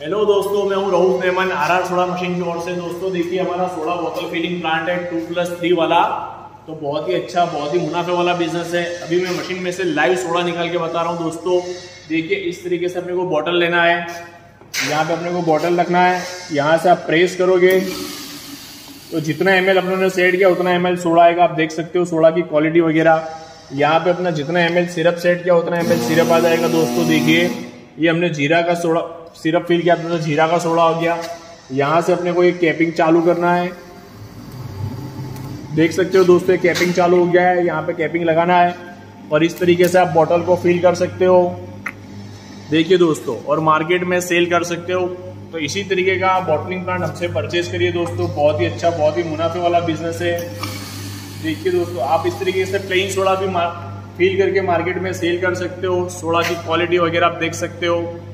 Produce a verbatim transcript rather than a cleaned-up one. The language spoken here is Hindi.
हेलो दोस्तों, मैं हूँ राहुल मेहमान आरआर सोडा मशीन की ओर से। दोस्तों देखिए, हमारा सोडा बोतल फीलिंग प्लांट है टू प्लस थ्री वाला, तो बहुत ही अच्छा, बहुत ही मुनाफे वाला बिजनेस है। अभी मैं मशीन में से लाइव सोडा निकाल के बता रहा हूँ। दोस्तों देखिए, इस तरीके से अपने को बॉटल लेना है, यहाँ पे अपने को बॉटल रखना है, यहाँ से आप प्रेस करोगे तो जितना एम एल अपने सेट किया उतना एम एल सोडा आएगा। आप देख सकते हो सोडा की क्वालिटी वगैरह। यहाँ पे अपना जितना एम एल सिरप सेट किया उतना एम एल सिरप आ जाएगा। दोस्तों देखिए, ये हमने जीरा का सोडा सिरप फील किया, अपने जीरा का सोडा हो गया। यहाँ से अपने को ये कैपिंग चालू करना है, देख सकते हो दोस्तों ये कैपिंग चालू हो गया है। यहाँ पे कैपिंग लगाना है और इस तरीके से आप बॉटल को फील कर सकते हो। देखिए दोस्तों, और मार्केट में सेल कर सकते हो। तो इसी तरीके का बॉटलिंग प्लांट हमसे परचेज करिए दोस्तों। बहुत ही अच्छा, बहुत ही मुनाफे वाला बिजनेस है। देखिए दोस्तों, आप इस तरीके से प्लेन सोडा भी फील करके मार्केट में सेल कर सकते हो। सोडा की क्वालिटी वगैरह आप देख सकते हो।